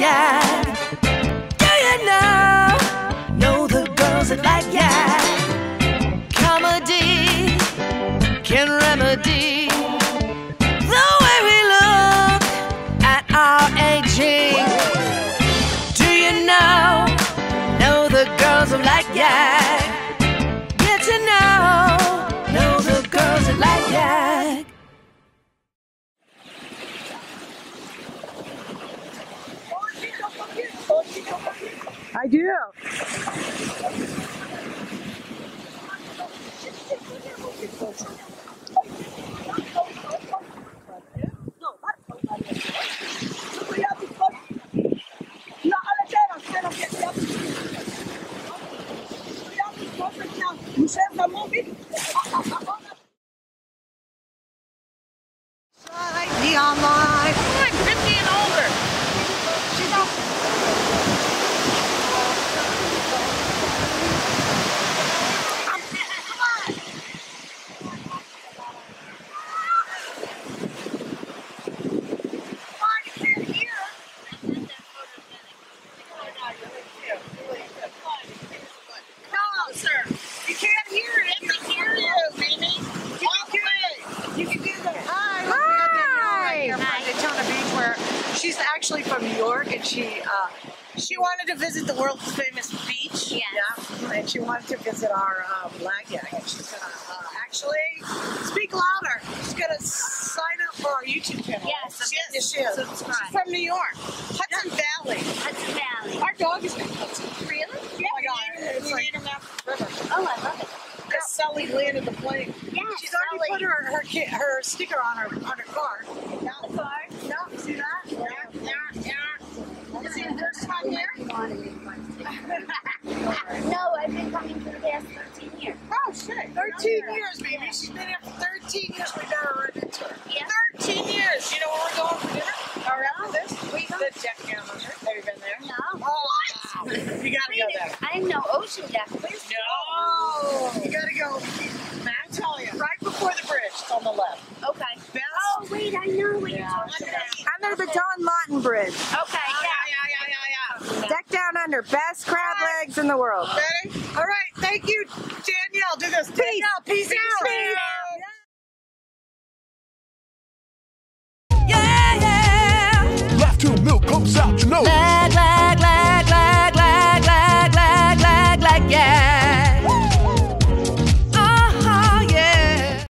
LagYag. Do you know the girls at LagYag? Comedy can remedy the way we look at our aging. Do you know the girls at LagYag? Get to know the girls at LagYag. I do. Neon light. Come on, 50 and older. She's off. She's actually from New York, and she wanted to visit the world's famous beach. Yes. Yeah, and she wanted to visit our LagYag. And she's gonna actually speak louder. She's gonna sign up for our YouTube channel. Yes, she is. Subscribe. She's from New York, Hudson Valley. Hudson Valley. Our dog is named Hudson. Really? Yeah. Oh my God! We named him after the river. Oh, I love it. Because Sally landed the plane. Yeah. She's already put her sticker on her car. Not the car. No. See that? No, I've been coming for the past 13 years. Oh, shit. 13 years, baby. Yeah. She's been here for 13 years. We got her right into her. Yeah. 13 years. You know where we're going for dinner? Or after this? We go. The Jack Hammer. Have you been there? No. Oh, what? You gotta go there. I know Ocean Jack. Please. No. You gotta go. I'm telling you. Right before the bridge. It's on the left. Okay. Best. Oh, wait. I know what you're talking about. I'm at the Don Lawton Bridge. Okay. Deck Down Under, best crab legs in the world. Ready? All right, thank you, Danielle. Do this. Peace. Danielle, peace out. Yeah, yeah. Left 2 milk comes out, you know. Lag, lag.